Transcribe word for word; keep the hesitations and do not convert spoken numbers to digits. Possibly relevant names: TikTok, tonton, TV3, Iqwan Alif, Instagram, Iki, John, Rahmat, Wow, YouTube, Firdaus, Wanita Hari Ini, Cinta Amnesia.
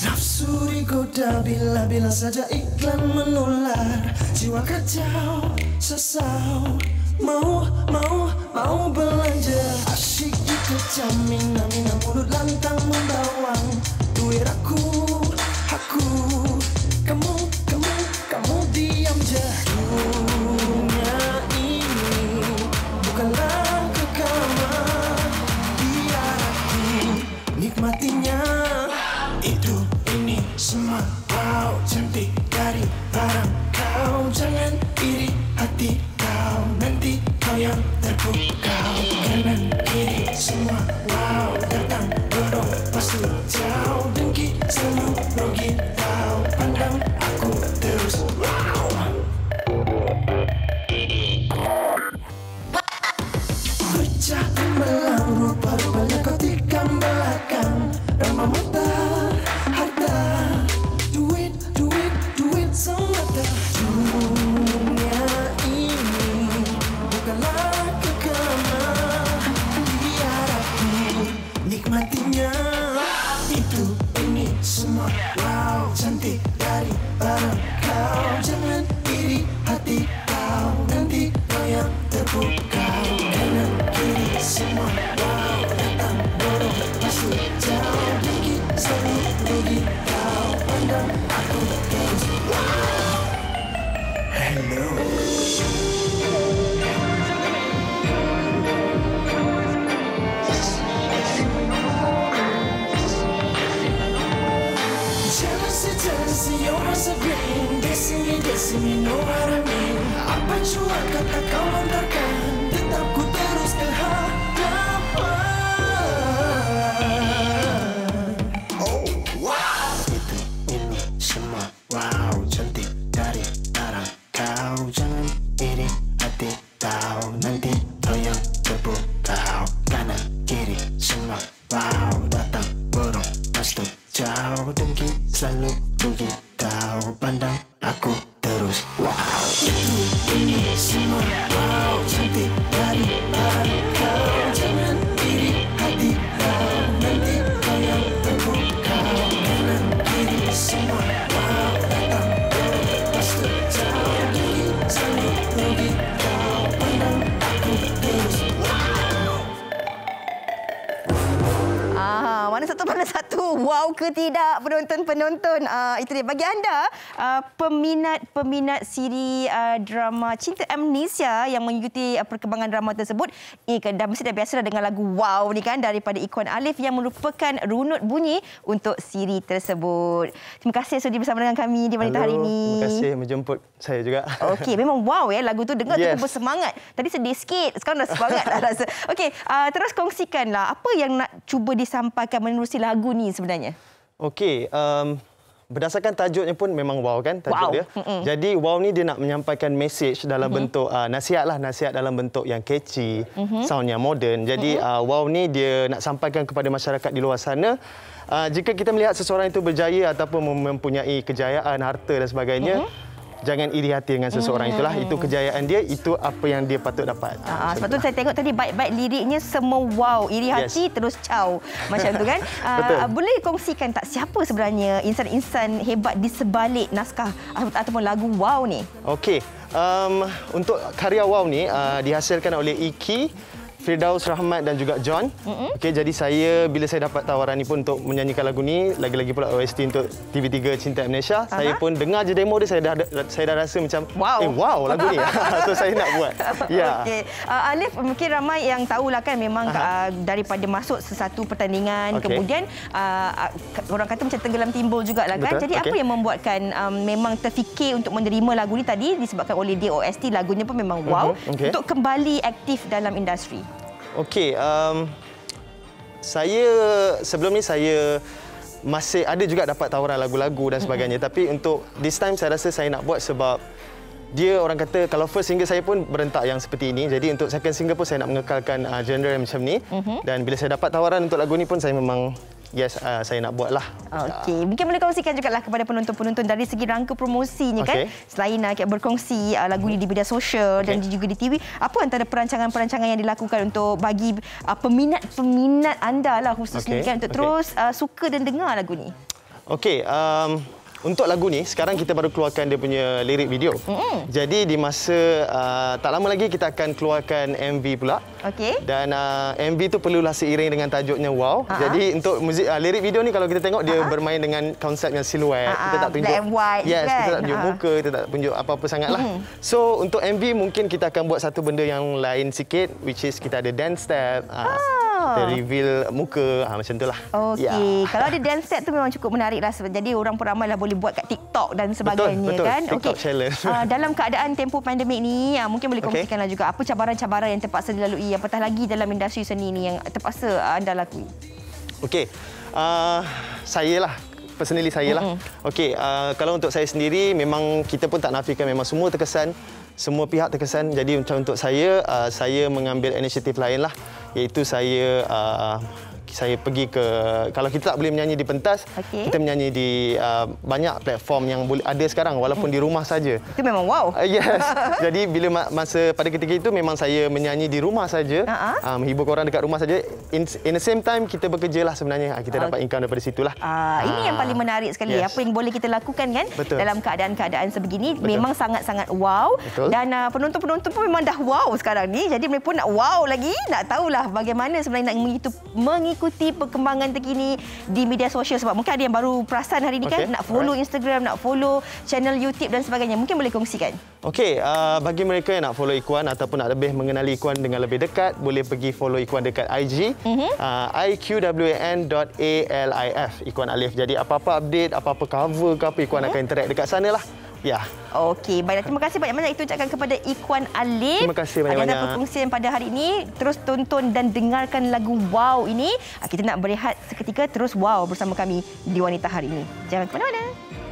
Nafsu digoda bila-bila saja iklan menular. Jiwa kacau, sesau, mau, mau, mau belanja. Asyik itu camina-mina, mulut lantang membawang. Duit aku, aku, kamu, kamu, kamu diam je. Dunia ini bukanlah kekaman. Biar aku nikmatinya. Itu ini semua kau cantik dari barang kau. Jangan iri hati kau, nanti kau yang terpukau. Kanan kiri semua wow, datang dorong pasu jauh. Dengki selalu rugi kau, pandang aku terus wow. Pecah belang rupa-rupanya kau tikam belakang. Ramah mata tidak penonton-penonton. Uh, itu dia bagi anda peminat-peminat uh, siri uh, drama Cinta Amnesia yang mengikuti uh, perkembangan drama tersebut. Eh, dah mesti dah biasa dah dengar lagu Wow ni kan daripada Iqwan Alif yang merupakan runut bunyi untuk siri tersebut. Terima kasih sudi bersama dengan kami di Wanita Hari Ini. Terima kasih menjemput saya juga. Okey, memang wow ya lagu tu dengar yes. tu bersemangat. Tadi sedih sikit, sekarang dah semangat dah rasa. Okey, uh, terus kongsikanlah apa yang nak cuba disampaikan menerusi lagu ni sebenarnya. Okey, um, berdasarkan tajuknya pun memang wow kan tajuk wow. dia. Mm-mm. Jadi wow ni dia nak menyampaikan message dalam mm-hmm. bentuk uh, nasihat lah, nasihat dalam bentuk yang catchy, mm-hmm. soundnya moden. Jadi mm-hmm. uh, wow ni dia nak sampaikan kepada masyarakat di luar sana. Uh, jika kita melihat seseorang itu berjaya ataupun mempunyai kejayaan, harta dan sebagainya, mm-hmm. jangan iri hati dengan seseorang hmm. itulah. Itu kejayaan dia, itu apa yang dia patut dapat. Aa, sebab tu saya tengok tadi baik-baik liriknya semua wow. Iri yes. hati terus caw. Macam tu kan. Aa, boleh kongsikan tak siapa sebenarnya insan-insan hebat di sebalik naskah ataupun lagu wow ni? Okey. Um, untuk karya wow ni uh, dihasilkan oleh Iki, Firdaus, Rahmat dan juga John. Mm-hmm. Okey, jadi saya bila saya dapat tawaran ni pun untuk menyanyikan lagu ni, lagi-lagi pula O S T untuk T V tiga Cinta Amnesia, uh-huh. saya pun dengar je demo dia, saya dah saya dah rasa macam wow, eh, wow lagu ni. So saya nak buat. Ya. Okey. Uh, Alif, mungkin ramai yang tahulah kan memang uh-huh. uh, daripada masuk sesatu pertandingan okay. kemudian uh, orang kata macam tenggelam timbul jugalah kan. Betul. Jadi okay. apa yang membuatkan um, memang terfikir untuk menerima lagu ni tadi disebabkan oleh dia O S T lagunya pun memang wow uh-huh. okay. untuk kembali aktif dalam industri. Okey, um, saya sebelum ni saya masih ada juga dapat tawaran lagu-lagu dan sebagainya. Tapi untuk this time saya rasa saya nak buat sebab dia orang kata kalau first single saya pun berentak yang seperti ini. Jadi untuk second single pun saya nak mengekalkan uh, genre macam ni. Uh-huh. Dan bila saya dapat tawaran untuk lagu ni pun saya memang yes, uh, saya nak buatlah. Okey, mungkin boleh kongsikan juga lah kepada penonton-penonton dari segi rangka promosinya okay. kan. Selain uh, berkongsi uh, lagu ni di media sosial okay. dan juga di T V, apa antara perancangan-perancangan yang dilakukan untuk bagi peminat-peminat uh, anda lah khususnya okay. kan untuk okay. terus uh, suka dan dengar lagu ni? Okey, um, untuk lagu ni sekarang kita baru keluarkan dia punya lirik video. Mm-hmm. Jadi di masa uh, tak lama lagi kita akan keluarkan M V pula. Okey. Dan uh, M V tu perlulah seiring dengan tajuknya Wow. Uh-huh. Jadi untuk muzik uh, lirik video ni kalau kita tengok dia uh-huh. bermain dengan konsep yang siluet. Uh-huh. Kita tak tunjuk black and white. Yes, kan? Kita tak tunjuk uh-huh. muka, kita tak tunjuk apa-apa sangatlah. Mm. So untuk M V mungkin kita akan buat satu benda yang lain sikit, which is kita ada dance step. Uh, ah. Kita reveal muka, ha, macam itulah. Okey, ya. Kalau ada dance set tu memang cukup menarik lah. Jadi orang pun ramai lah boleh buat kat TikTok dan sebagainya, betul, betul. Kan? TikTok okay. challenge. Uh, dalam keadaan tempoh pandemik ni, uh, mungkin boleh kongsikanlah okay. juga apa cabaran-cabaran yang terpaksa dilalui, apatah lagi dalam industri seni ni yang terpaksa anda lakui. Okey, uh, saya lah. Personally saya lah. Mm-hmm. Okey, uh, kalau untuk saya sendiri memang kita pun tak nafikan memang semua terkesan, semua pihak terkesan. Jadi macam untuk saya, uh, saya mengambil inisiatif lain lah, iaitu saya uh, saya pergi ke, kalau kita tak boleh menyanyi di pentas, okay. kita menyanyi di uh, banyak platform yang boleh ada sekarang walaupun di rumah saja. Itu memang Wow. Uh, yes. Jadi bila masa pada ketika itu memang saya menyanyi di rumah saja, uh-huh. uh, menghibur korang dekat rumah saja. In, in the same time kita bekerjalah sebenarnya. Uh, kita okay. dapat income daripada situlah. Uh, ini uh, yang paling menarik sekali. Yes. Apa yang boleh kita lakukan kan Betul. Dalam keadaan-keadaan sebegini Betul. Memang sangat-sangat wow. Betul. Dan uh, penonton-penonton pun memang dah wow sekarang ni. Jadi mereka pun nak wow lagi, nak tahulah bagaimana sebenarnya nak mengikuti mengikuti ikuti perkembangan terkini di media sosial sebab mungkin ada yang baru perasan hari ini okay. kan nak follow Alright. Instagram, nak follow channel YouTube dan sebagainya. Mungkin boleh kongsikan. Okey, uh, bagi mereka yang nak follow Iqwan ataupun nak lebih mengenali Iqwan dengan lebih dekat, boleh pergi follow Iqwan dekat I G mm-hmm. uh, I Q W A N dot A L I F Iqwan Alif. Jadi apa-apa update, apa-apa cover ke apa Iqwan mm-hmm. akan interact dekat sanalah. Ya. Okey, baiklah. Terima kasih banyak-banyak itu ucapkan kepada Iqwan Alif. Terima kasih banyak-banyak. Ada perkongsian pada hari ini. Terus tonton dan dengarkan lagu Wow ini. Kita nak berehat seketika terus Wow bersama kami di Wanita Hari Ini. Jangan ke mana-mana.